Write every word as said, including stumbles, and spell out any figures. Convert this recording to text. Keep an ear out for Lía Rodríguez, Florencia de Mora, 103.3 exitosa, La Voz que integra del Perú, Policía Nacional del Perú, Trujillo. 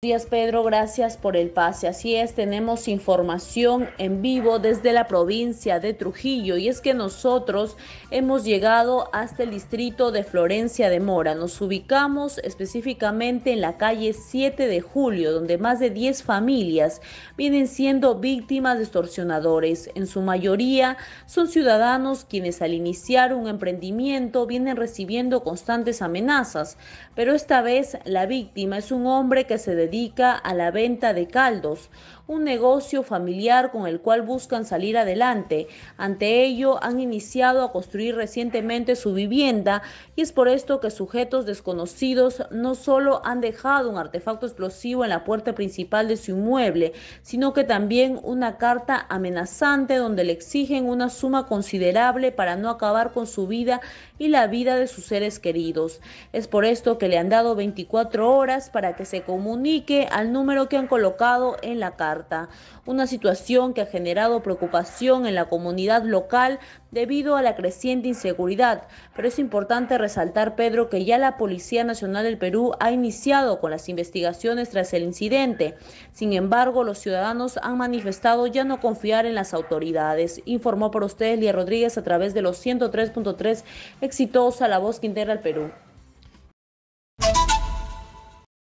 Buenos días, Pedro, gracias por el pase. Así es, tenemos información en vivo desde la provincia de Trujillo y es que nosotros hemos llegado hasta el distrito de Florencia de Mora. Nos ubicamos específicamente en la calle siete de julio, donde más de diez familias vienen siendo víctimas de extorsionadores. En su mayoría son ciudadanos quienes al iniciar un emprendimiento vienen recibiendo constantes amenazas, pero esta vez la víctima es un hombre que se dedica dedica a la venta de caldos, un negocio familiar con el cual buscan salir adelante. Ante ello, han iniciado a construir recientemente su vivienda y es por esto que sujetos desconocidos no solo han dejado un artefacto explosivo en la puerta principal de su inmueble, sino que también una carta amenazante donde le exigen una suma considerable para no acabar con su vida y la vida de sus seres queridos. Es por esto que le han dado veinticuatro horas para que se comunique al número que han colocado en la carta. Una situación que ha generado preocupación en la comunidad local debido a la creciente inseguridad, pero es importante resaltar, Pedro, que ya la Policía Nacional del Perú ha iniciado con las investigaciones tras el incidente. Sin embargo, los ciudadanos han manifestado ya no confiar en las autoridades. Informó por ustedes Lía Rodríguez a través de los ciento tres punto tres exitosa, La Voz que integra del Perú.